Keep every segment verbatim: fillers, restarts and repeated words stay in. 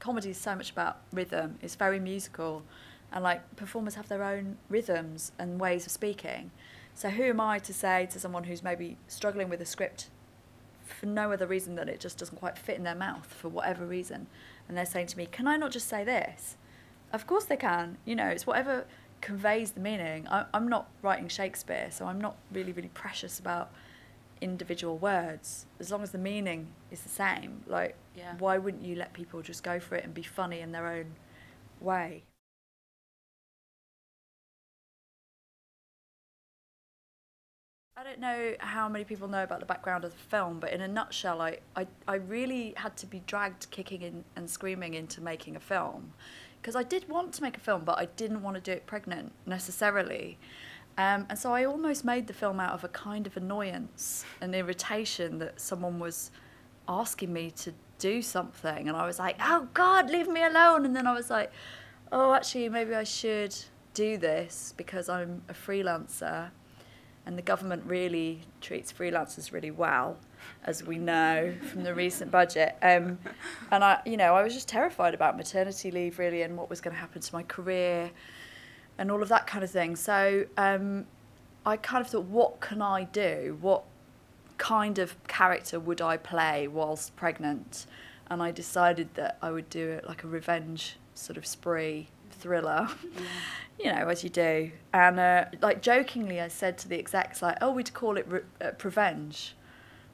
comedy is so much about rhythm. It's very musical, and like performers have their own rhythms and ways of speaking. So who am I to say to someone who's maybe struggling with a script for no other reason than it just doesn't quite fit in their mouth for whatever reason, and they're saying to me, can I not just say this? Of course they can. You know, it's whatever conveys the meaning. I, I'm not writing Shakespeare, so I'm not really, really precious about individual words. As long as the meaning is the same, like, yeah. Why wouldn't you let people just go for it and be funny in their own way? I don't know how many people know about the background of the film, but in a nutshell, I, I, I really had to be dragged kicking in and screaming into making a film. Because I did want to make a film, but I didn't want to do it pregnant, necessarily. Um, and so I almost made the film out of a kind of annoyance and irritation that someone was asking me to do something. And I was like, oh God, leave me alone. And then I was like, oh, actually, maybe I should do this because I'm a freelancer. And the government really treats freelancers really well, as we know from the recent budget. Um, and I, you know, I was just terrified about maternity leave, really, and what was going to happen to my career, and all of that kind of thing. So um, I kind of thought, what can I do? What kind of character would I play whilst pregnant? And I decided that I would do it like a revenge sort of spree. Thriller, yeah. You know, as you do. And uh, like jokingly I said to the execs, like, oh, we'd call it re uh, Prevenge,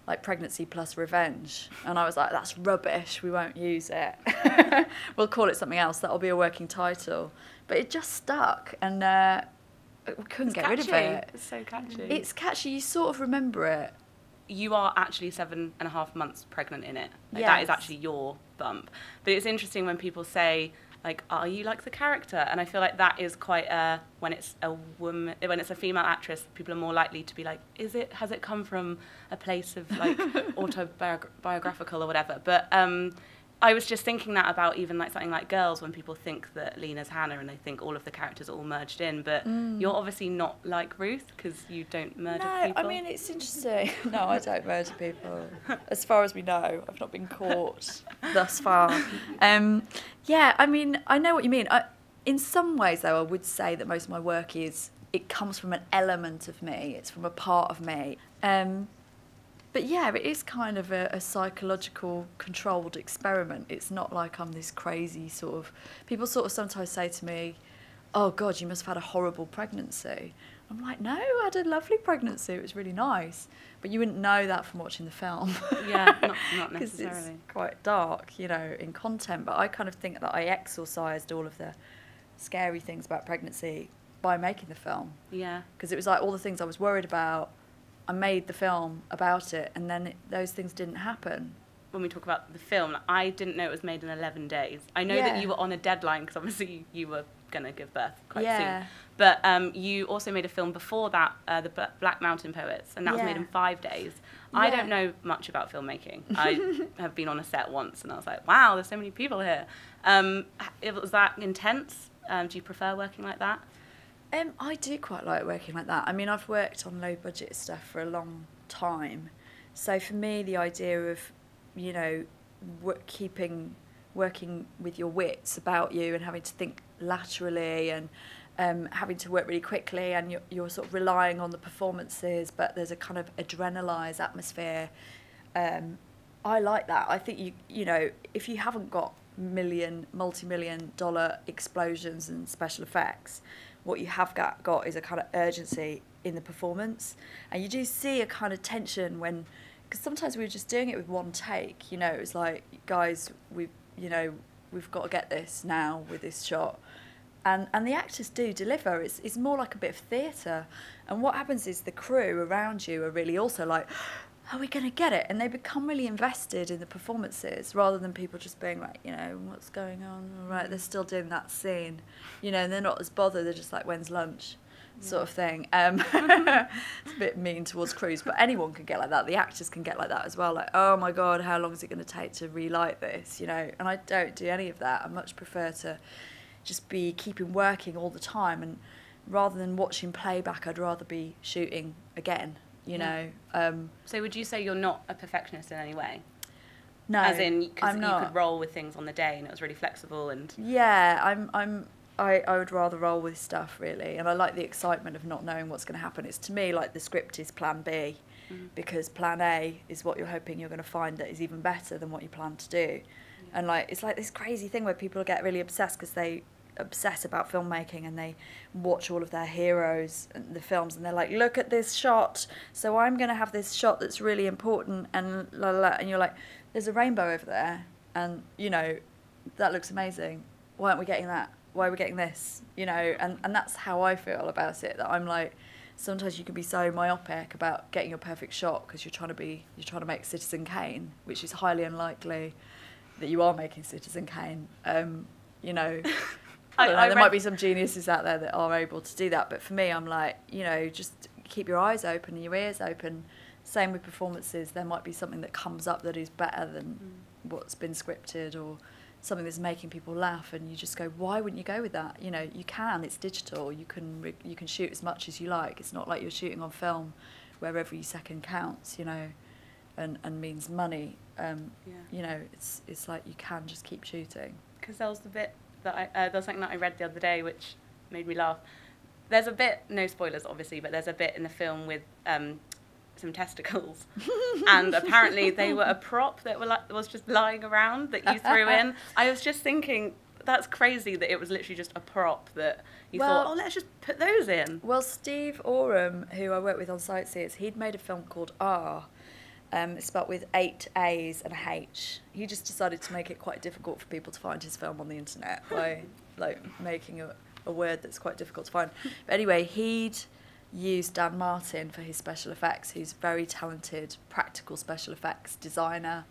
like pregnancy plus revenge. And I was like, that's rubbish, we won't use it. We'll call it something else, that'll be a working title. But it just stuck, and uh, we couldn't it's get catchy. rid of it. It's so catchy. It's catchy, you sort of remember it. You are actually seven and a half months pregnant in it. Like, yes. That is actually your bump. But it's interesting when people say, like, are you like the character? And I feel like that is quite a, when it's a woman, when it's a female actress, people are more likely to be like, is it, has it come from a place of like autobiographical or whatever? But um, I was just thinking that about even like something like Girls, when people think that Lena's Hannah and they think all of the characters are all merged in, but mm. You're obviously not like Ruth because you don't murder no, people. No, I mean, it's interesting. No, I don't murder people. As far as we know, I've not been caught thus far. Um, yeah, I mean, I know what you mean. I, in some ways, though, I would say that most of my work is, it comes from an element of me. It's from a part of me. Um, But yeah, it is kind of a, a psychological controlled experiment. It's not like I'm this crazy sort of... People sort of sometimes say to me, oh God, you must have had a horrible pregnancy. I'm like, no, I had a lovely pregnancy. It was really nice. But you wouldn't know that from watching the film. Yeah, not, not necessarily. Because it's quite dark, you know, in content. But I kind of think that I exorcised all of the scary things about pregnancy by making the film. Yeah. Because it was like all the things I was worried about, I made the film about it, and then it, those things didn't happen. When we talk about the film, like, I didn't know it was made in eleven days. I know yeah. that you were on a deadline, because obviously you, you were going to give birth quite yeah. soon. But um, you also made a film before that, uh, The Black Mountain Poets, and that yeah. was made in five days. Yeah. I don't know much about filmmaking. I have been on a set once, and I was like, wow, there's so many people here. Um, it was that intense? Um, do you prefer working like that? Um, I do quite like working like that. I mean, I've worked on low-budget stuff for a long time. So for me, the idea of, you know, work, keeping, working with your wits about you and having to think laterally and um, having to work really quickly, and you're, you're sort of relying on the performances, but there's a kind of adrenalised atmosphere. Um, I like that. I think, you, you know, if you haven't got million, multi-million dollar explosions and special effects, what you have got, got is a kind of urgency in the performance. And you do see a kind of tension when, because sometimes we were just doing it with one take, you know, it was like, guys, we've, you know, we've got to get this now with this shot. And, and the actors do deliver. It's, it's more like a bit of theatre. And what happens is the crew around you are really also like, are we going to get it? And they become really invested in the performances, rather than people just being like, you know, what's going on? All right, they're still doing that scene. You know, and they're not as bothered. They're just like, when's lunch? Yeah. Sort of thing. Um, it's a bit mean towards crews, but anyone can get like that. The actors can get like that as well. Like, oh, my God, how long is it going to take to relight this? You know, and I don't do any of that. I much prefer to just be keeping working all the time. And rather than watching playback, I'd rather be shooting again. You know, um, so would you say you're not a perfectionist in any way? No, as in, cause I'm not. You could roll with things on the day, and it was really flexible. And yeah, I'm I'm I, I would rather roll with stuff, really, and I like the excitement of not knowing what's going to happen. It's, to me, like the script is Plan B, mm. because Plan A is what you're hoping you're going to find that is even better than what you plan to do. Yeah. And like, it's like this crazy thing where people get really obsessed because they obsess about filmmaking and they watch all of their heroes and the films and they're like, look at this shot, so I'm going to have this shot that's really important, and la, la, la. And you're like, there's a rainbow over there, and you know, that looks amazing. Why aren't we getting that? Why are we getting this? You know, and, and that's how I feel about it, that I'm like, sometimes you can be so myopic about getting your perfect shot because you're trying to be, you're trying to make Citizen Kane, which is highly unlikely that you are making Citizen Kane. Um, you know, I, I know, I there might be some geniuses out there that are able to do that, but for me, I'm like, you know, just keep your eyes open and your ears open. Same with performances. There might be something that comes up that is better than mm. what's been scripted, or something that's making people laugh, and you just go, why wouldn't you go with that? You know, you can. It's digital. You can you can shoot as much as you like. It's not like you're shooting on film, where every second counts. You know, and and means money. Um, yeah. You know, it's it's like you can just keep shooting. Because that was the bit that I uh, there's something that I read the other day which made me laugh. There's a bit, no spoilers obviously, but there's a bit in the film with um, some testicles, and apparently they were a prop that were like, was just lying around that you threw in. I was just thinking, that's crazy that it was literally just a prop that you well, thought, oh, let's just put those in. Well, Steve Oram, who I work with on Sightseers, he'd made a film called R, um, spelled with eight A's and a H. He just decided to make it quite difficult for people to find his film on the internet by like making a, a word that's quite difficult to find. But anyway, he'd used Dan Martin for his special effects, who's a very talented practical special effects designer,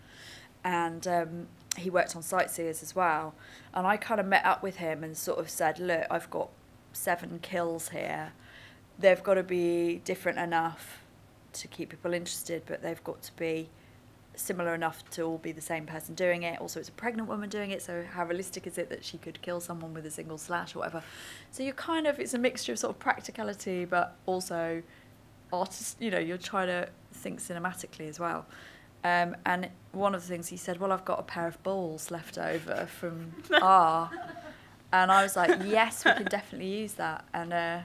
and um, he worked on Sightseers as well, and I kind of met up with him and sort of said, look, I've got seven kills here, they've got to be different enough to keep people interested, but they've got to be similar enough to all be the same person doing it. Also, it's a pregnant woman doing it, so how realistic is it that she could kill someone with a single slash or whatever? So you're kind of, it's a mixture of sort of practicality, but also artist, you know, you're trying to think cinematically as well. Um, and one of the things he said, well, I've got a pair of balls left over from R. And I was like, yes, we can definitely use that. And uh,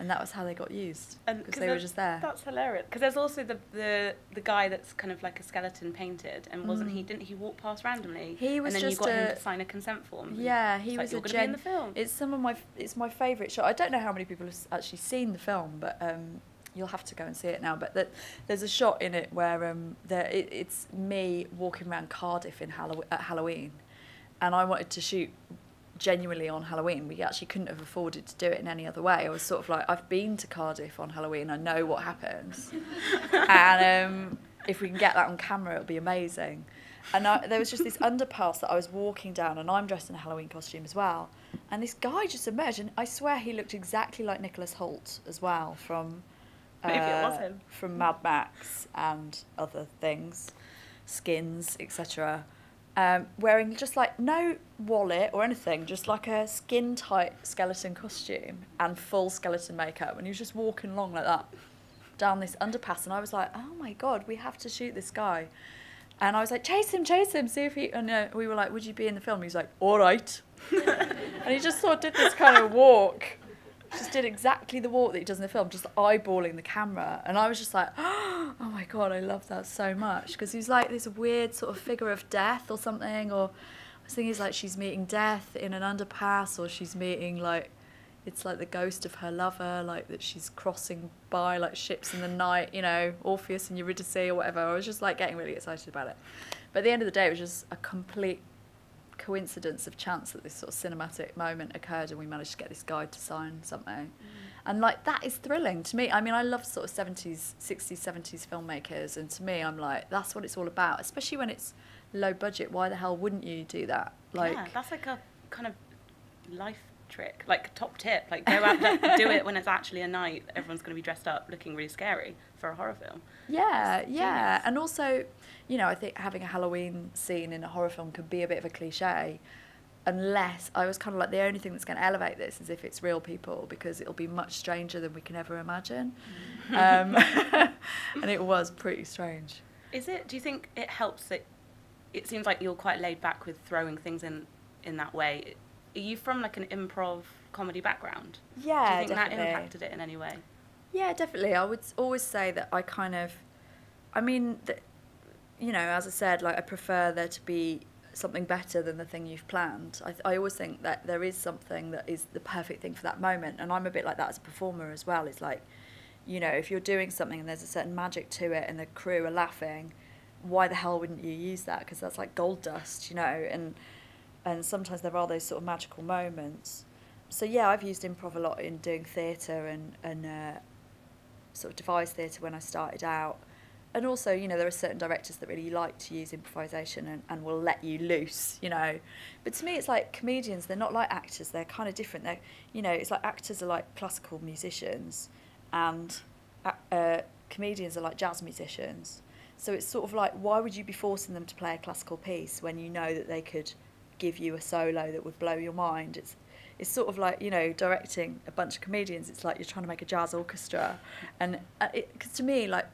and that was how they got used, because they were just there. That's hilarious. Because there's also the, the the guy that's kind of like a skeleton painted, and wasn't mm. he? Didn't he walk past randomly? He was and then just you got a, him to sign a consent form. Yeah, he was like, a gen. Be in the film. It's some of my it's my favourite shot. I don't know how many people have actually seen the film, but um, you'll have to go and see it now. But that, there's a shot in it where um, there it, it's me walking around Cardiff in Hallow at Halloween, and I wanted to shoot genuinely on Halloween. We actually couldn't have afforded to do it in any other way. I was sort of like, I've been to Cardiff on Halloween, I know what happens, and um, if we can get that on camera, it'll be amazing. And I, there was just this underpass that I was walking down, and I'm dressed in a Halloween costume as well, and this guy just emerged, and I swear he looked exactly like Nicholas Holt as well from uh, maybe it was him. From Mad Max and other things, Skins, et cetera. Um, wearing just like no wallet or anything, just like a skin tight skeleton costume and full skeleton makeup, and he was just walking along like that down this underpass, and I was like, oh my god, we have to shoot this guy. And I was like, chase him, chase him, see if he, and uh, we were like, would you be in the film? He was like, all right. And he just sort of did this kind of walk, just did exactly the walk that he does in the film, just eyeballing the camera. And I was just like, oh my god, I love that so much, because he's like this weird sort of figure of death or something, or I was thinking it's like she's meeting death in an underpass, or she's meeting like, it's like the ghost of her lover, like that she's crossing by like ships in the night, you know, Orpheus and Eurydice or whatever. I was just like getting really excited about it. But at the end of the day, it was just a complete coincidence of chance that this sort of cinematic moment occurred, and we managed to get this guy to sign something. Mm. And like, that is thrilling to me. I mean, I love sort of seventies, sixties, seventies filmmakers, and to me, I'm like, that's what it's all about, especially when it's low budget. Why the hell wouldn't you do that? Like, yeah, that's like a kind of life trick, like a top tip, like go out do it when it's actually a night, everyone's going to be dressed up looking really scary for a horror film. Yeah, it's yeah genius. And also, you know, I think having a Halloween scene in a horror film could be a bit of a cliche, unless I was kind of like, the only thing that's going to elevate this is if it's real people, because it'll be much stranger than we can ever imagine. Mm. Um, and it was pretty strange. Is it, do you think it helps that it seems like you're quite laid back with throwing things in in that way. Are you from like an improv comedy background? Yeah, do you think definitely. That impacted it in any way? Yeah, definitely. I would always say that I kind of, I mean, the, you know, as I said, like I prefer there to be something better than the thing you've planned. I, th I always think that there is something that is the perfect thing for that moment, and I'm a bit like that as a performer as well. It's like, you know, if you're doing something and there's a certain magic to it and the crew are laughing, why the hell wouldn't you use that? Because that's like gold dust, you know, and and sometimes there are those sort of magical moments. So yeah, I've used improv a lot in doing theatre and, and uh, sort of devised theatre when I started out. And also, you know, there are certain directors that really like to use improvisation and, and will let you loose, you know. But to me, it's like comedians, they're not like actors, they're kind of different. They're, you know, it's like actors are like classical musicians and uh, comedians are like jazz musicians. So it's sort of like, why would you be forcing them to play a classical piece when you know that they could give you a solo that would blow your mind? It's it's sort of like, you know, directing a bunch of comedians, it's like you're trying to make a jazz orchestra. And because to me, like,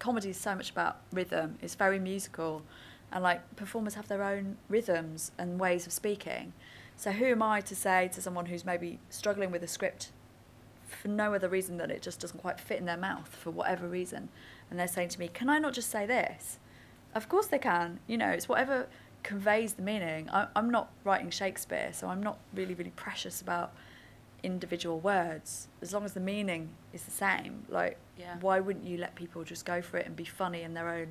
comedy is so much about rhythm. It's very musical. And, like, performers have their own rhythms and ways of speaking. So who am I to say to someone who's maybe struggling with a script for no other reason than it just doesn't quite fit in their mouth for whatever reason, and they're saying to me, can I not just say this? Of course they can, you know, it's whatever conveys the meaning. I, I'm not writing Shakespeare, so I'm not really, really precious about individual words, as long as the meaning is the same. Like, yeah. Why wouldn't you let people just go for it and be funny in their own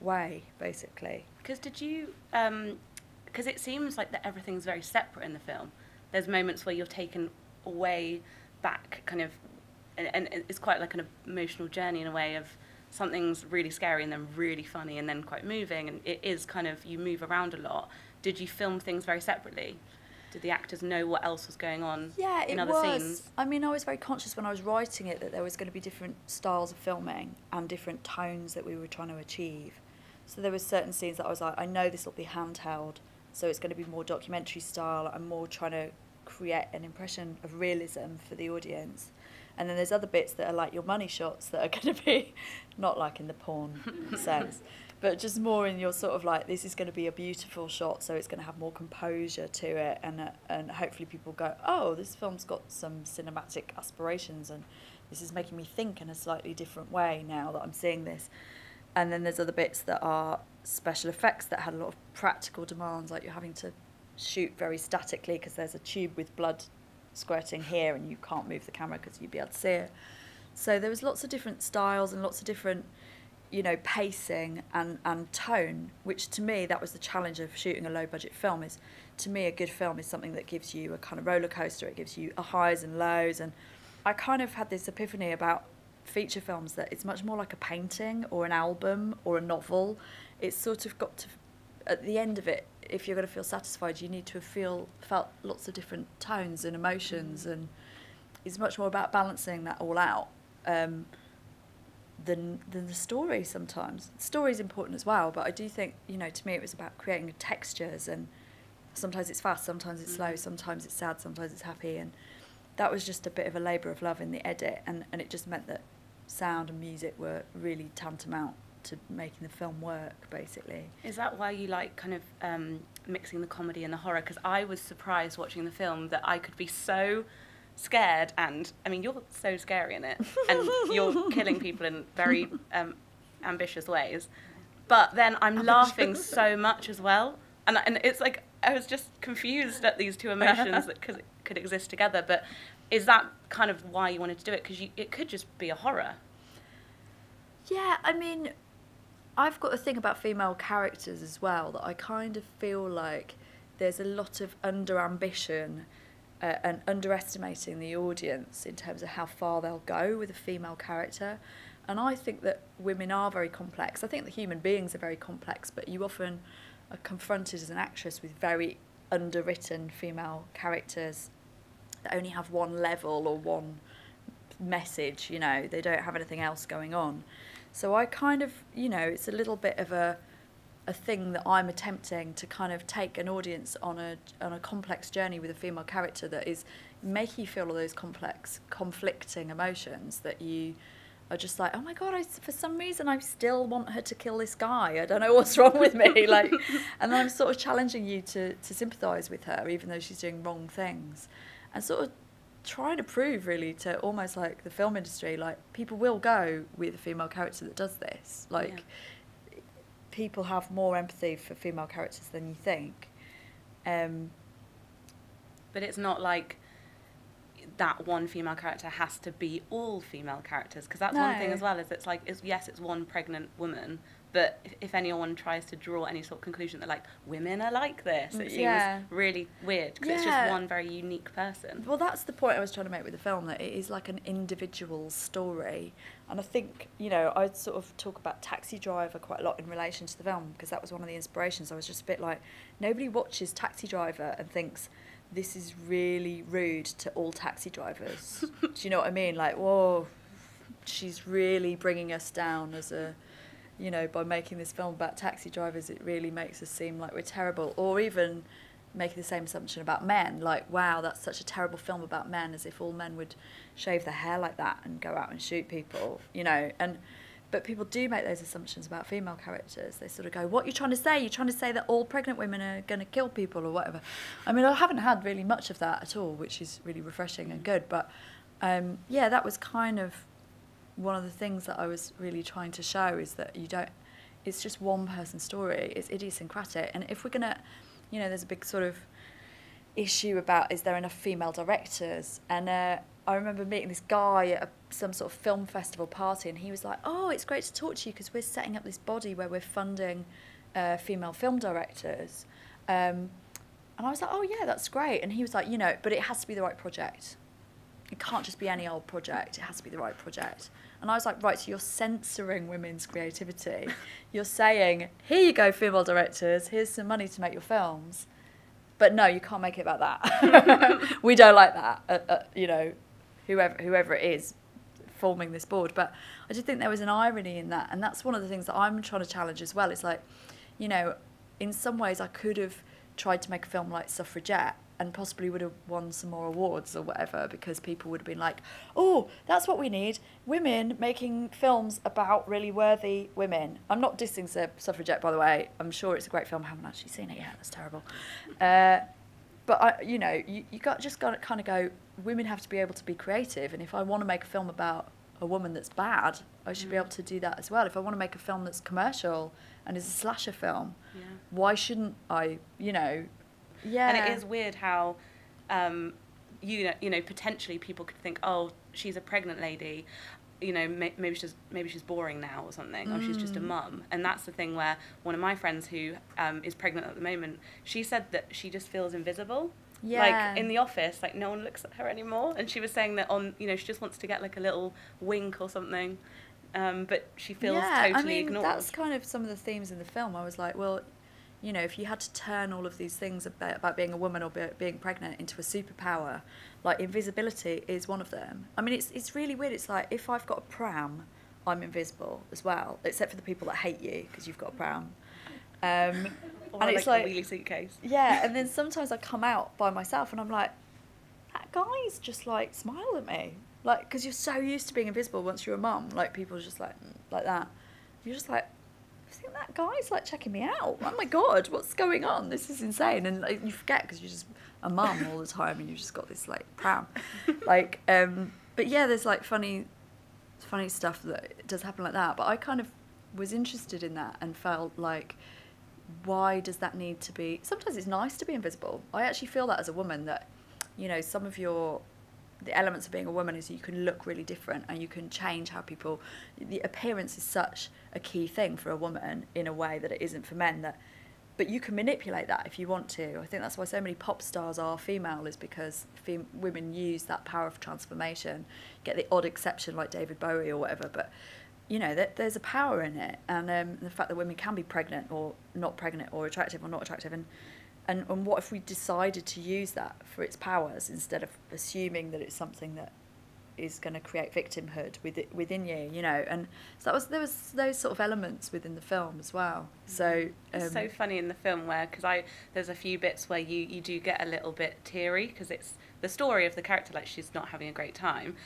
way, basically? Because did you, um, because it seems like that everything's very separate in the film. There's moments where you're taken away back, kind of, and, and it's quite like an emotional journey in a way of something's really scary and then really funny and then quite moving, and it is kind of, you move around a lot. Did you film things very separately? Did the actors know what else was going on yeah, in other was. scenes? I mean, I was very conscious when I was writing it that there was going to be different styles of filming and different tones that we were trying to achieve. So there were certain scenes that I was like, I know this will be handheld, so it's going to be more documentary style and more trying to create an impression of realism for the audience. And then there's other bits that are like your money shots that are going to be not like in the porn sense, but just more in your sort of like, this is going to be a beautiful shot, so it's going to have more composure to it, and uh, and hopefully people go, oh, this film's got some cinematic aspirations and this is making me think in a slightly different way now that I'm seeing this. And then there's other bits that are special effects that had a lot of practical demands, like you're having to shoot very statically because there's a tube with blood squirting here and you can't move the camera because you'd be able to see it. So there was lots of different styles and lots of different, you know, pacing and, and tone, which to me, that was the challenge of shooting a low budget film. Is, to me, a good film is something that gives you a kind of roller coaster. It gives you a highs and lows. And I kind of had this epiphany about feature films that it's much more like a painting or an album or a novel. It's sort of got to, at the end of it, if you're going to feel satisfied, you need to have feel, felt lots of different tones and emotions, and it's much more about balancing that all out um, than, than the story sometimes. The story is important as well, but I do think, you know, to me it was about creating textures, and sometimes it's fast, sometimes it's slow, sometimes it's sad, sometimes it's happy, and that was just a bit of a labour of love in the edit, and, and it just meant that sound and music were really tantamount to making the film work, basically. Is that why you like kind of um, mixing the comedy and the horror? Because I was surprised watching the film that I could be so scared, and I mean, you're so scary in it, and you're killing people in very um, ambitious ways. But then I'm ambitious. laughing so much as well, and and it's like I was just confused at these two emotions that could, could exist together. But is that kind of why you wanted to do it? Because it could just be a horror. Yeah, I mean, I've got a thing about female characters as well, that I kind of feel like there's a lot of under-ambition uh, and underestimating the audience in terms of how far they'll go with a female character. And I think that women are very complex. I think that human beings are very complex, but you often are confronted as an actress with very underwritten female characters that only have one level or one message, you know, they don't have anything else going on. So I kind of, you know, it's a little bit of a a thing that I'm attempting to kind of take an audience on a on a complex journey with a female character that is making you feel all those complex, conflicting emotions that you are just like, oh my God, I, for some reason I still want her to kill this guy. I don't know what's wrong with me. Like, and I'm sort of challenging you to, to sympathise with her, even though she's doing wrong things. And sort of trying to prove, really, to almost like the film industry, like, people will go with a female character that does this. Like, yeah. people have more empathy for female characters than you think. Um, but it's not like... that one female character has to be all female characters, because that's no. one thing as well, is it's like, it's, yes, it's one pregnant woman, but if, if anyone tries to draw any sort of conclusion that, like, women are like this, it yeah. seems really weird, because yeah. it's just one very unique person. Well, that's the point I was trying to make with the film, that it is like an individual story. And I think, you know, I sort of talk about Taxi Driver quite a lot in relation to the film, because that was one of the inspirations. I was just a bit like, nobody watches Taxi Driver and thinks, this is really rude to all taxi drivers. Do you know what I mean? Like, whoa, she's really bringing us down as a, you know, by making this film about taxi drivers, it really makes us seem like we're terrible. Or even making the same assumption about men, like, wow, that's such a terrible film about men, as if all men would shave their hair like that and go out and shoot people, you know. And but people do make those assumptions about female characters. They sort of go, what are you trying to say? You're trying to say that all pregnant women are going to kill people or whatever. I mean, I haven't had really much of that at all, which is really refreshing and good. But, um, yeah, that was kind of one of the things that I was really trying to show, is that you don't... It's just one person's story. It's idiosyncratic. And if we're going to... You know, there's a big sort of issue about, is there enough female directors? And... Uh, I remember meeting this guy at a, some sort of film festival party, and he was like, oh, it's great to talk to you because we're setting up this body where we're funding uh, female film directors. Um, and I was like, oh, yeah, that's great. And he was like, you know, but it has to be the right project. It can't just be any old project. It has to be the right project. And I was like, right, so you're censoring women's creativity. You're saying, here you go, female directors, here's some money to make your films. But no, you can't make it about that. We don't like that, uh, uh, you know. Whoever, whoever it is forming this board. But I did think there was an irony in that, and that's one of the things that I'm trying to challenge as well. It's like, you know, in some ways I could have tried to make a film like Suffragette and possibly would have won some more awards or whatever, because people would have been like, oh, that's what we need, women making films about really worthy women. I'm not dissing Suffragette, by the way. I'm sure it's a great film. I haven't actually seen it yet. That's terrible. Uh, But, I, you know, you, you got just got to kind of go, women have to be able to be creative. And if I want to make a film about a woman that's bad, I should mm. be able to do that as well. If I want to make a film that's commercial and is a slasher film, yeah. why shouldn't I, you know? Yeah. And it is weird how, um, you know, you know, potentially people could think, oh, she's a pregnant lady. You know, maybe she's maybe she's boring now or something, or mm. she's just a mum. And that's the thing where one of my friends who um, is pregnant at the moment, she said that she just feels invisible. Yeah. Like, in the office, like, no one looks at her anymore. And she was saying that on, you know, she just wants to get, like, a little wink or something. Um, but she feels yeah, totally I mean, ignored. That's kind of some of the themes in the film. I was like, well, you know, if you had to turn all of these things about, about being a woman or be, being pregnant into a superpower, like, invisibility is one of them. I mean, it's it's really weird. It's like, if I've got a pram, I'm invisible as well, except for the people that hate you because you've got a pram. Um, or and it's like, like a wheelie suitcase. Yeah, and then sometimes I come out by myself and I'm like, that guy's just, like, smile at me. Like, because you're so used to being invisible once you're a mum. Like, people just, like, like that. You're just like... I think that guy's, like, checking me out. Oh, my God, what's going on? This is insane. And, like, you forget because you're just a mum all the time and you've just got this, like, pram. Like, um, but, yeah, there's, like, funny funny stuff that does happen like that. But I kind of was interested in that and felt like, why does that need to be... Sometimes it's nice to be invisible. I actually feel that as a woman, that, you know, some of your... the elements of being a woman is you can look really different and you can change how people... The appearance is such a key thing for a woman in a way that it isn't for men. That, but you can manipulate that if you want to. I think that's why so many pop stars are female, is because fem women use that power of transformation. You get the odd exception like David Bowie or whatever, but, you know, there, there's a power in it. And um, the fact that women can be pregnant or not pregnant, or attractive or not attractive, and And, and what if we decided to use that for its powers instead of assuming that it's something that is going to create victimhood within, within you, you know? And so that was, there was those sort of elements within the film as well. So um, it's so funny in the film where, because I there's a few bits where you, you do get a little bit teary, because it's the story of the character, like, she's not having a great time.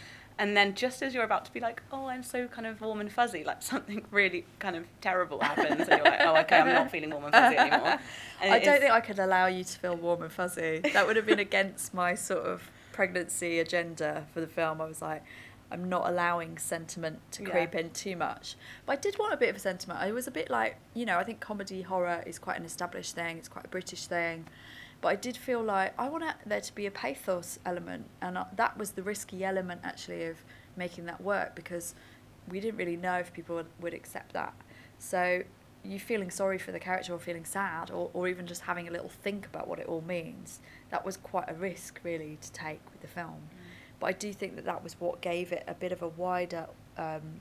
And then just as you're about to be like, oh, I'm so kind of warm and fuzzy, like something really kind of terrible happens. And you're like, oh, okay, I'm not feeling warm and fuzzy anymore. And I don't is... think I could allow you to feel warm and fuzzy. That would have been against my sort of pregnancy agenda for the film. I was like, I'm not allowing sentiment to creep yeah. in too much. But I did want a bit of a sentiment. I was a bit like, you know, I think comedy horror is quite an established thing. It's quite a British thing. But I did feel like I want there to be a pathos element, and that was the risky element, actually, of making that work, because we didn't really know if people would accept that. So you feeling sorry for the character or feeling sad or, or even just having a little think about what it all means, that was quite a risk, really, to take with the film. Mm. But I do think that that was what gave it a bit of a wider um,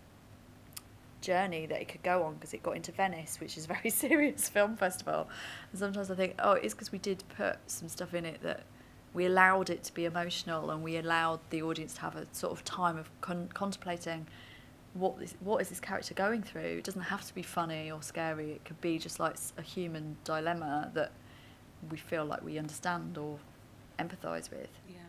journey that it could go on, because it got into Venice, which is a very serious film festival, and sometimes I think, oh, it's because we did put some stuff in it that we allowed it to be emotional, and we allowed the audience to have a sort of time of con contemplating what this, what is this character going through. It doesn't have to be funny or scary, it could be just like a human dilemma that we feel like we understand or empathise with. Yeah.